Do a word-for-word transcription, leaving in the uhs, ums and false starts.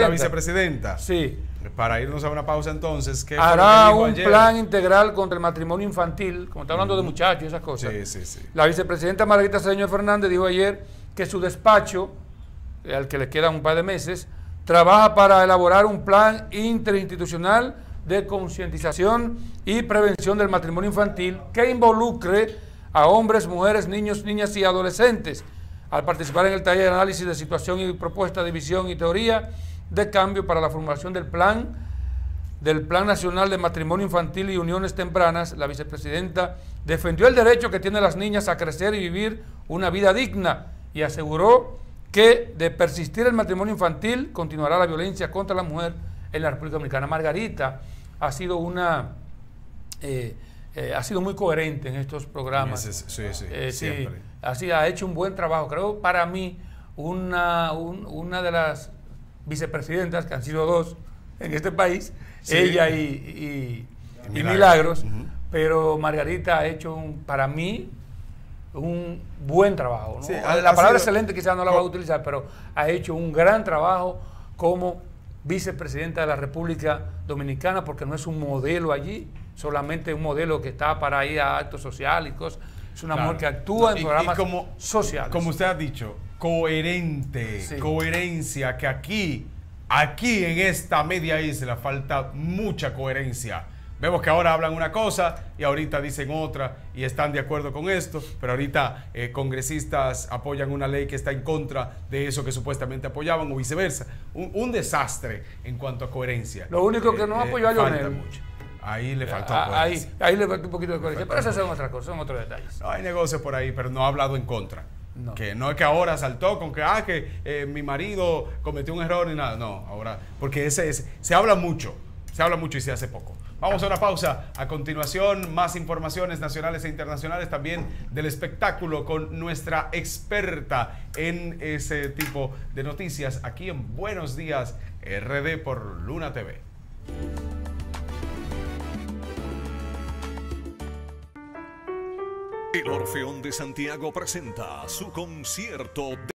La vicepresidenta. Sí. Para irnos a una pausa entonces. ¿Qué hará un ayer? plan integral contra el matrimonio infantil, como está hablando uh-huh. de muchachos y esas cosas. Sí, sí, sí. La vicepresidenta Margarita Señor Fernández dijo ayer que su despacho, al que le quedan un par de meses, trabaja para elaborar un plan interinstitucional de concientización y prevención del matrimonio infantil que involucre a hombres, mujeres, niños, niñas y adolescentes al participar en el taller de análisis de situación y propuesta de visión y teoría de cambio para la formación del plan del Plan Nacional de Matrimonio Infantil y Uniones Tempranas. La vicepresidenta defendió el derecho que tienen las niñas a crecer y vivir una vida digna y aseguró que de persistir el matrimonio infantil continuará la violencia contra la mujer en la República Dominicana. Margarita ha sido una eh, eh, ha sido muy coherente en estos programas. Sí, sí, sí, eh, sí, así ha hecho un buen trabajo. Creo, para mí, una, un, una de las vicepresidentas, que han sido dos en este país, sí, ella y, y, y Milagros, y Milagros uh-huh. pero Margarita ha hecho, un, para mí, un buen trabajo, ¿no? Sí, ha, la ha palabra sido, excelente quizás no la va a utilizar, pero ha hecho un gran trabajo como vicepresidenta de la República Dominicana, porque no es un modelo allí, solamente un modelo que está para ir a actos sociales y cosas. Es una claro. mujer que actúa en y, programas y como, sociales. Como usted ha dicho, coherente, sí. coherencia, que aquí, aquí en esta media isla falta mucha coherencia. Vemos que ahora hablan una cosa y ahorita dicen otra y están de acuerdo con esto, pero ahorita eh, congresistas apoyan una ley que está en contra de eso que supuestamente apoyaban o viceversa. Un, un desastre en cuanto a coherencia. Lo único que eh, no apoyó eh, a Leonel. Mucho. Ahí le faltó a, ahí, ahí le faltó un poquito de coherencia, pero esas son otras cosas, son otros detalles. No, hay negocios por ahí, pero no ha hablado en contra. No. Que no es que ahora saltó con que, ah, que eh, mi marido cometió un error y nada. No, ahora, porque ese, ese, se habla mucho, se habla mucho y se hace poco. Vamos a una pausa. A continuación, más informaciones nacionales e internacionales, también del espectáculo con nuestra experta en ese tipo de noticias aquí en Buenos Días R D por Luna T V. El Orfeón de Santiago presenta su concierto de